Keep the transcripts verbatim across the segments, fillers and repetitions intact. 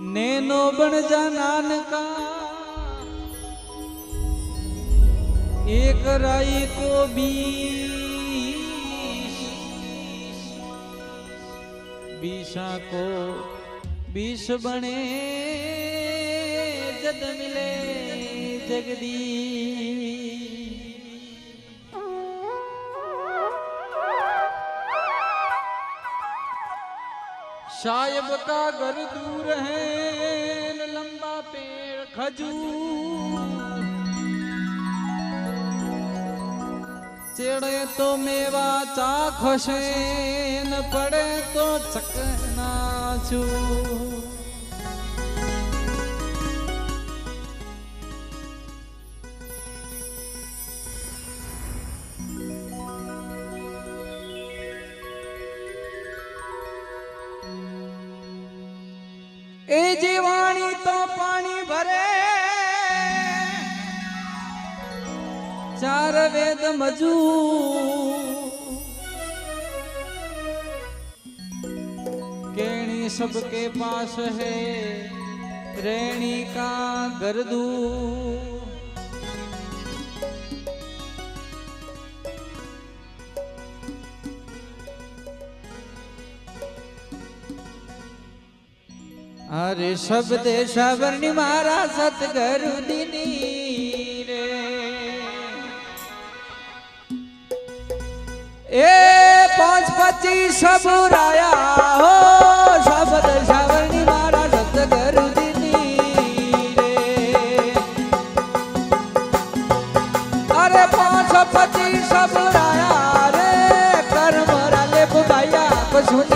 Nano बन जा नानका एक राई को बीस बीसा को बीस बने जद मिले जगदीश। साहिब का घर दूर है न लंबा पेड़ खजूर चिड़े तो मेवा चाखसे न पड़े तो चकना छू। ए जीवाणी तो पानी भरे चार वेद मजू केणी सबके पास है रेणी का गर्दू। अरे शब्द सवर्णी म्हारा सतगुरु दिनी रे ए पांच पच्चीस सबुराया हो शब्द सवर्णी म्हारा सतगुरु दिनी रे अरे पांच पच्चीस सबुराया रे कर्म राले बुबाया कुछ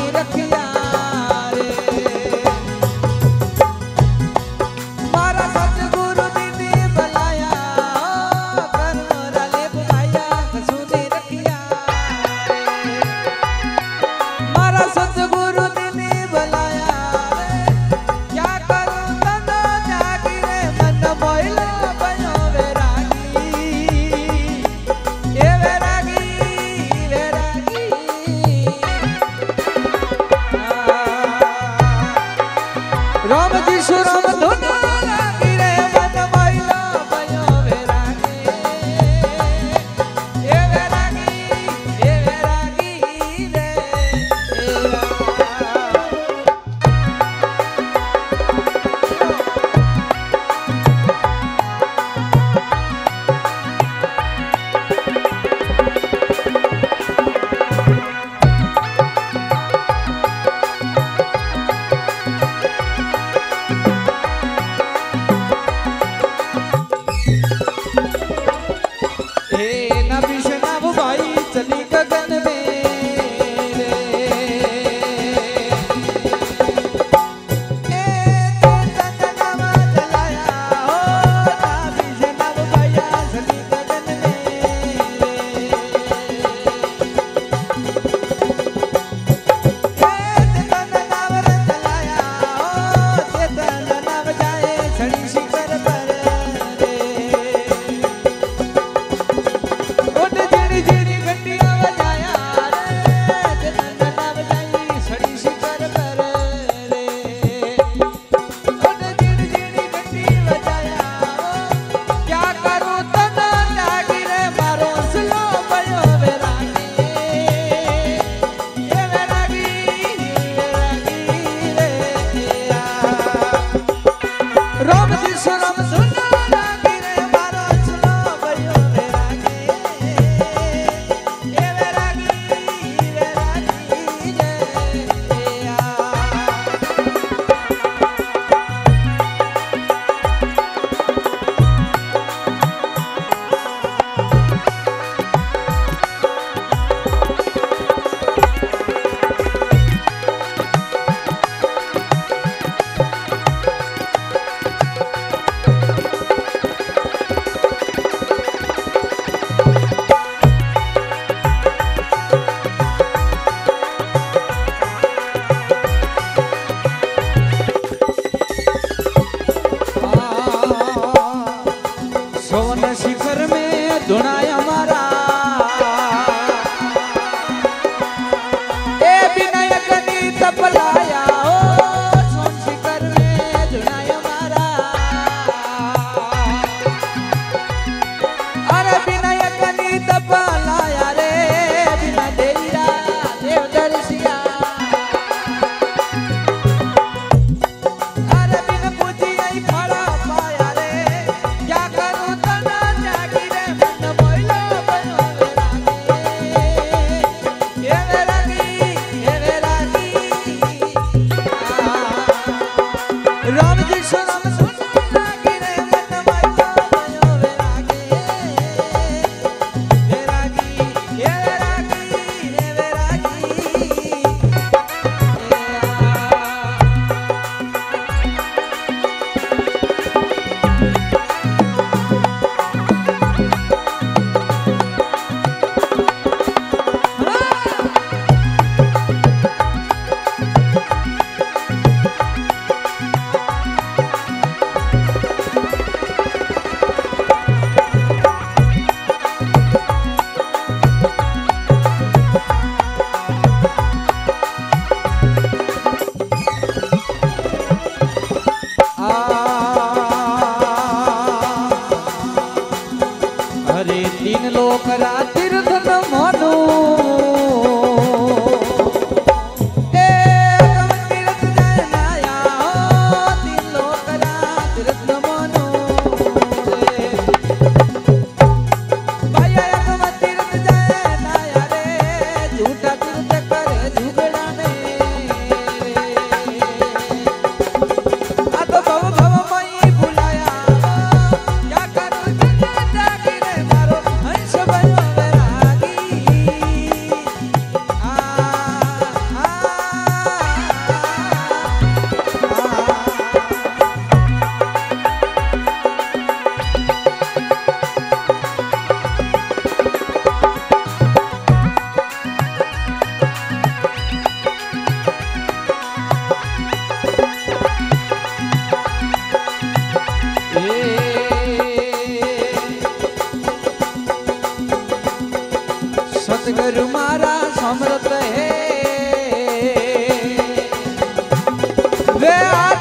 सतगुरु म्हारा समरत है वे।